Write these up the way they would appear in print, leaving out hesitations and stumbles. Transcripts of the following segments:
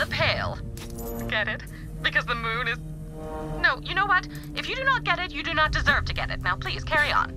the pale. Get it? Because the moon is... No, you know what? If you do not get it, you do not deserve to get it. Now please, carry on.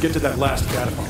Get to that last catapult.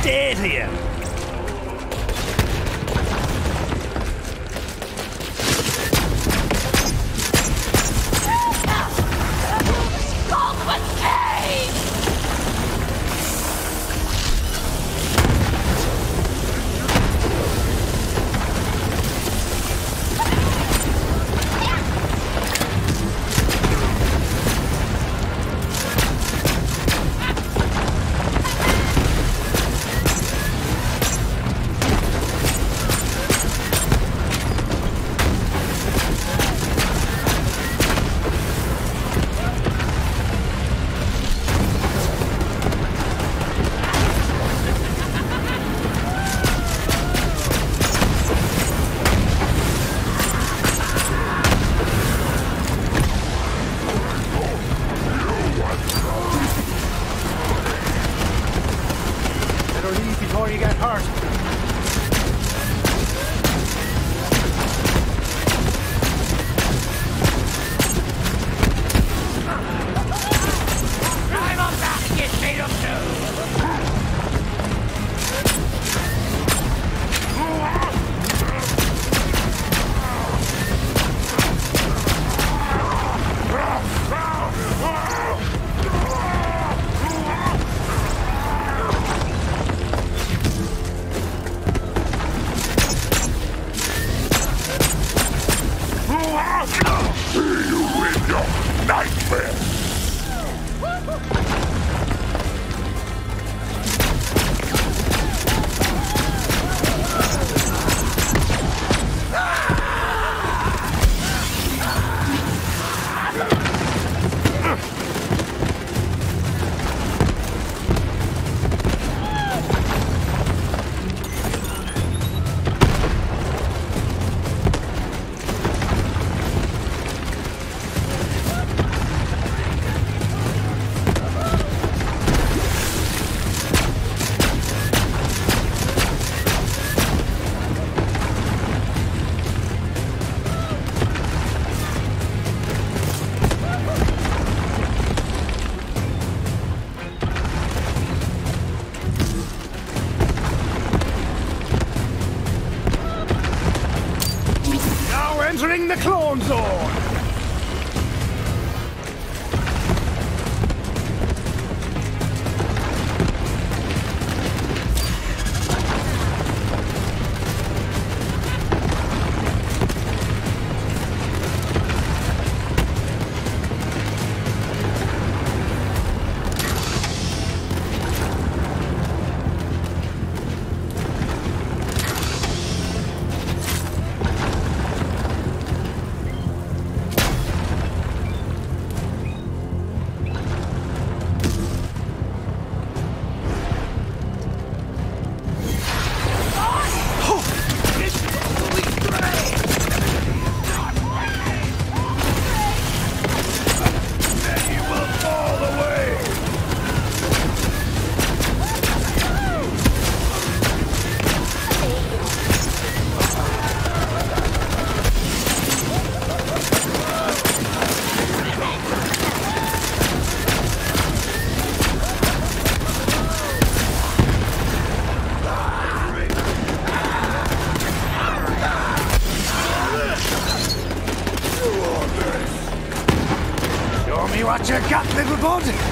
stayed here. Before you get hurt. Entering the clone zone! What you got, little bud?